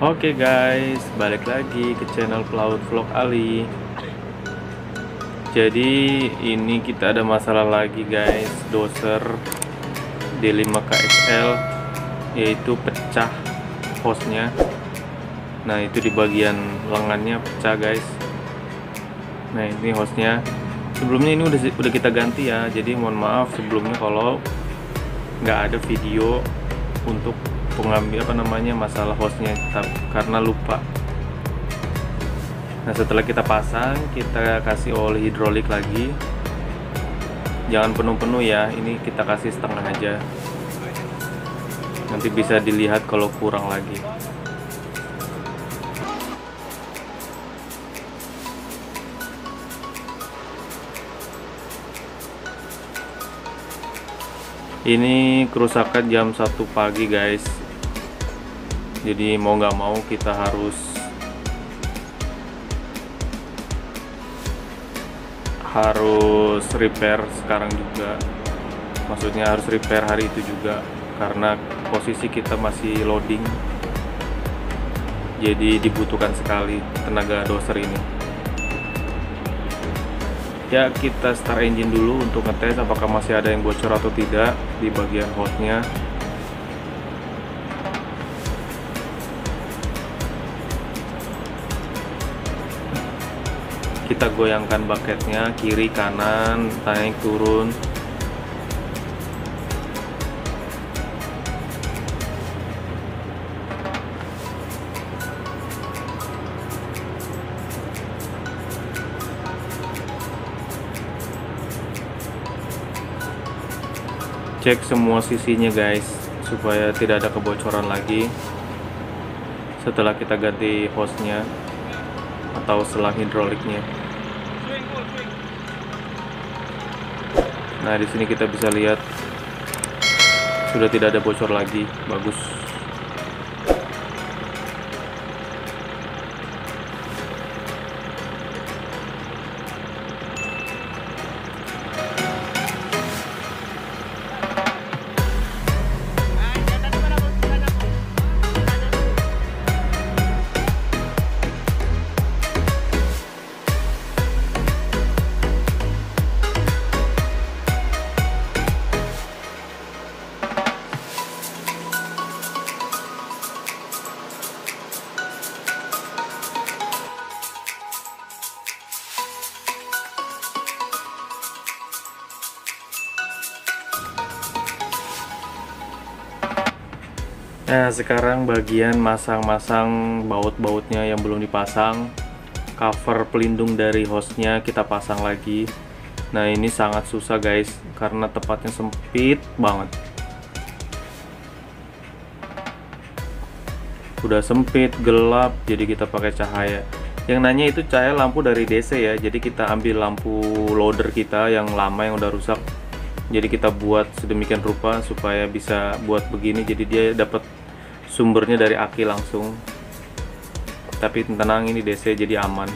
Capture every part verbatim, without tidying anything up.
Oke okay guys, balik lagi ke channel Pelaut Vlog Ali. Jadi ini kita ada masalah lagi guys, Doser D lima K X L yaitu pecah hostnya. Nah itu di bagian lengannya pecah guys. Nah ini hostnya. Sebelumnya ini udah udah kita ganti ya. Jadi mohon maaf sebelumnya kalau nggak ada video untuk pengambil apa namanya masalah hostnya karena lupa. Nah setelah kita pasang, kita kasih oli hidrolik lagi, jangan penuh-penuh ya, ini kita kasih setengah aja, nanti bisa dilihat kalau kurang lagi. Ini kerusakan jam satu pagi guys. Jadi mau nggak mau kita harus harus repair sekarang juga. Maksudnya harus repair hari itu juga karena posisi kita masih loading. Jadi dibutuhkan sekali tenaga doser ini. Ya kita start engine dulu untuk ngetes apakah masih ada yang bocor atau tidak di bagian hostnya. Kita goyangkan bucketnya kiri kanan, naik turun. Cek semua sisinya guys supaya tidak ada kebocoran lagi setelah kita ganti hostnya atau selang hidroliknya. Nah di sini kita bisa lihat sudah tidak ada bocor lagi, bagus. Nah sekarang bagian masang-masang baut-bautnya yang belum dipasang, cover pelindung dari hostnya kita pasang lagi. Nah ini sangat susah guys karena tempatnya sempit banget. Udah sempit, gelap, jadi kita pakai cahaya. Yang nanya itu cahaya lampu dari D C ya, jadi kita ambil lampu loader kita yang lama yang udah rusak. Jadi kita buat sedemikian rupa supaya bisa buat begini, jadi dia dapat sumbernya dari aki langsung. Tapi tenang, ini D C jadi aman.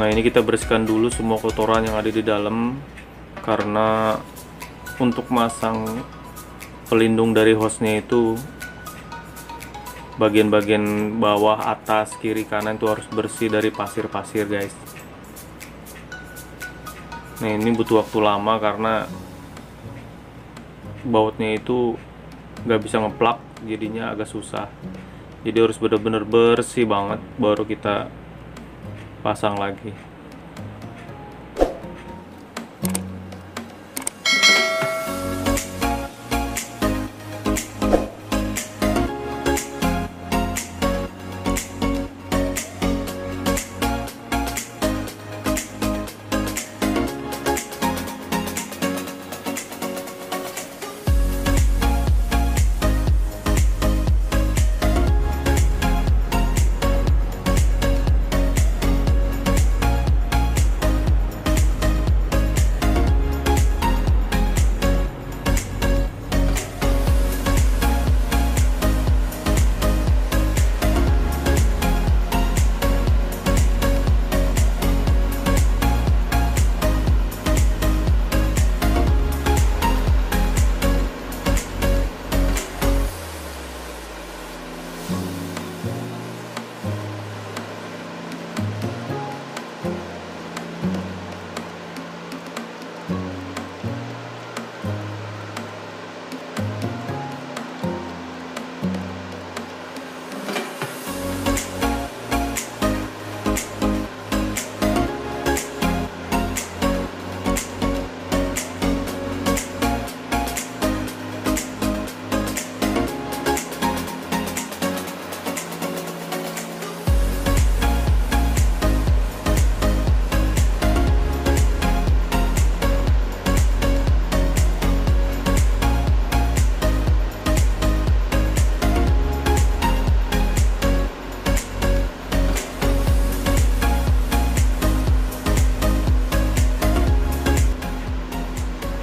Nah ini kita bersihkan dulu semua kotoran yang ada di dalam karena untuk masang pelindung dari hostnya itu bagian-bagian bawah, atas, kiri, kanan itu harus bersih dari pasir-pasir guys. Nah ini butuh waktu lama karena bautnya itu nggak bisa ngeplak, jadinya agak susah. Jadi harus bener-bener bersih banget baru kita pasang lagi.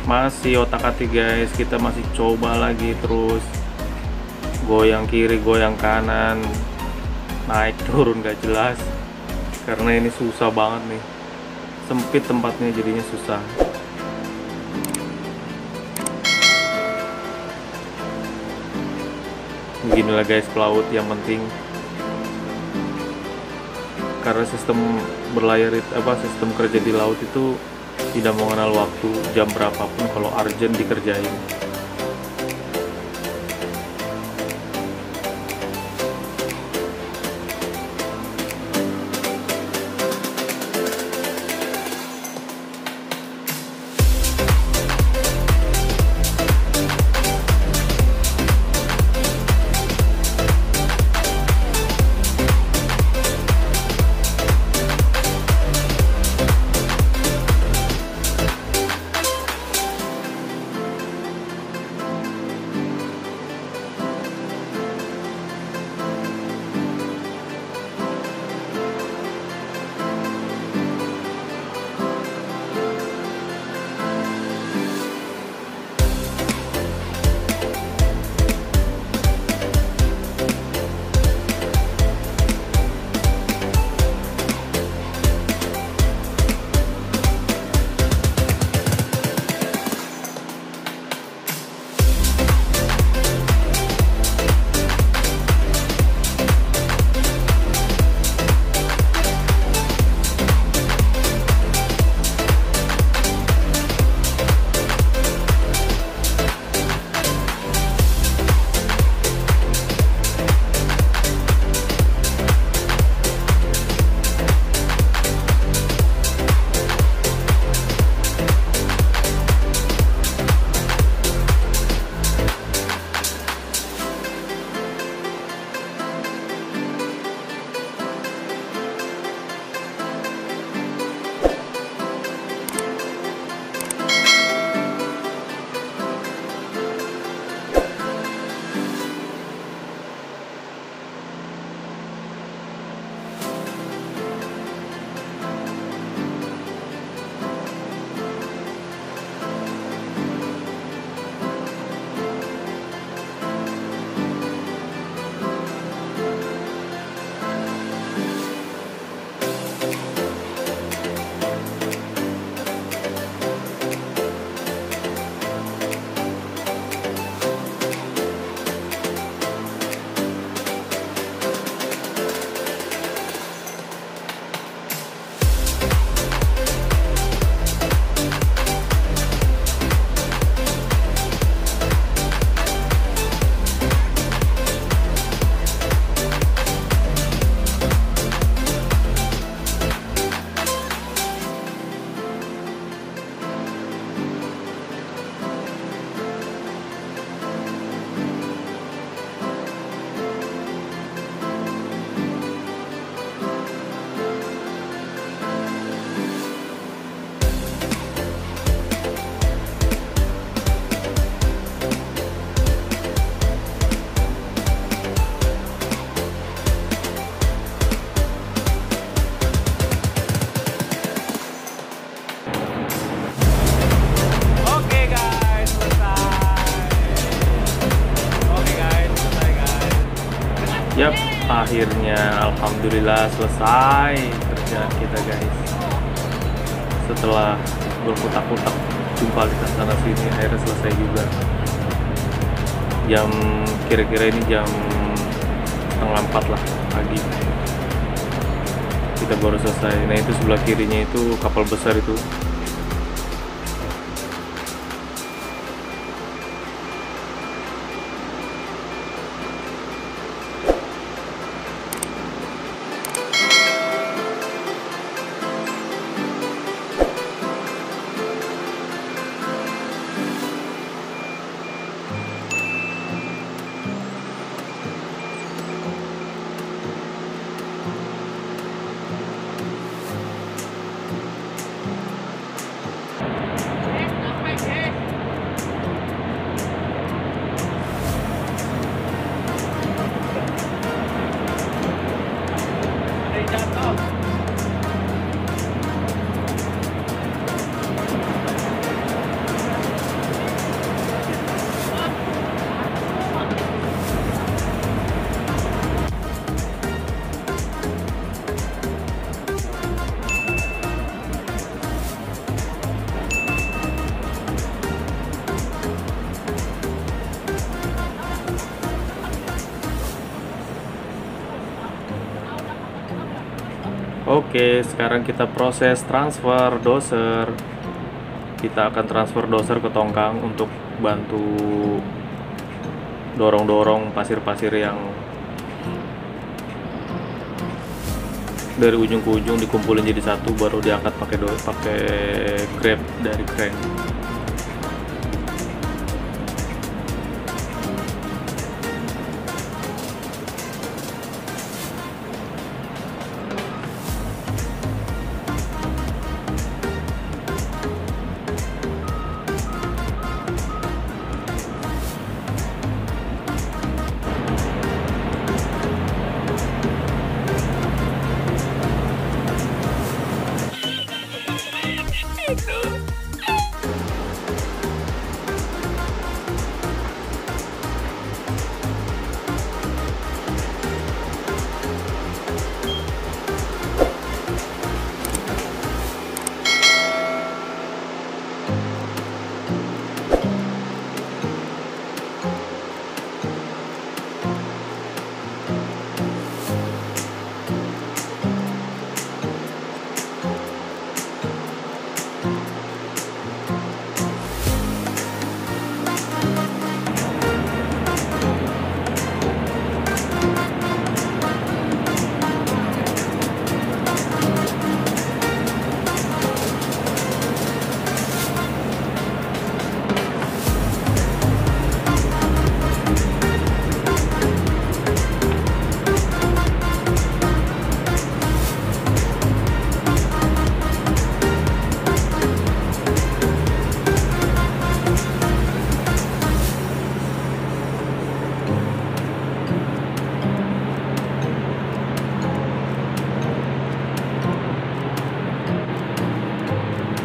masih otak-atik guys, kita masih coba lagi terus, goyang kiri goyang kanan, naik turun gak jelas karena ini susah banget nih, sempit tempatnya jadinya susah. Beginilah guys pelaut, yang penting karena sistem berlayar apa sistem kerja di laut itu tidak mengenal waktu, jam berapapun kalau urgent dikerjain. Yap, akhirnya alhamdulillah selesai kerjaan kita guys. Setelah berkutak-kutak jumpa di sana sini, akhirnya selesai juga. Jam kira-kira ini jam setengah empat lah pagi. Kita baru selesai. Nah itu sebelah kirinya itu kapal besar itu. Oke, sekarang kita proses transfer doser. Kita akan transfer doser ke tongkang untuk bantu dorong-dorong pasir-pasir yang dari ujung ke ujung dikumpulin jadi satu, baru diangkat pakai do pakai grab dari crank.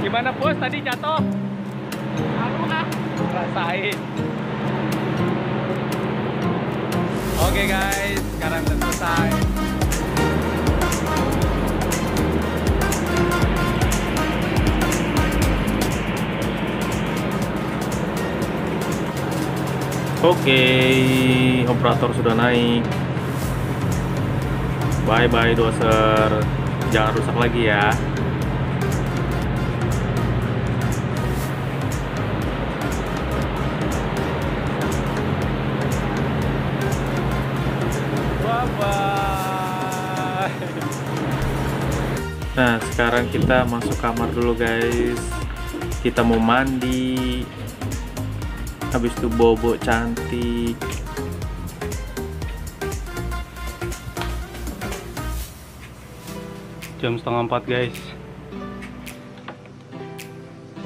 Gimana bos tadi jatuh? Aku lah rasain. Oke guys, sekarang udah selesai. Oke, operator sudah naik. Bye bye doser, jangan rusak lagi ya. Nah, sekarang kita masuk kamar dulu guys. Kita mau mandi. Habis itu bobo cantik. Jam setengah empat guys.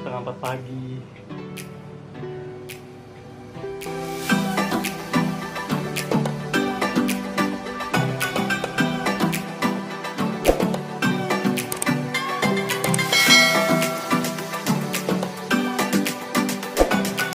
Setengah empat pagi.